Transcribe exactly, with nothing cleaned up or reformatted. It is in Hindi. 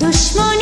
दुश्मन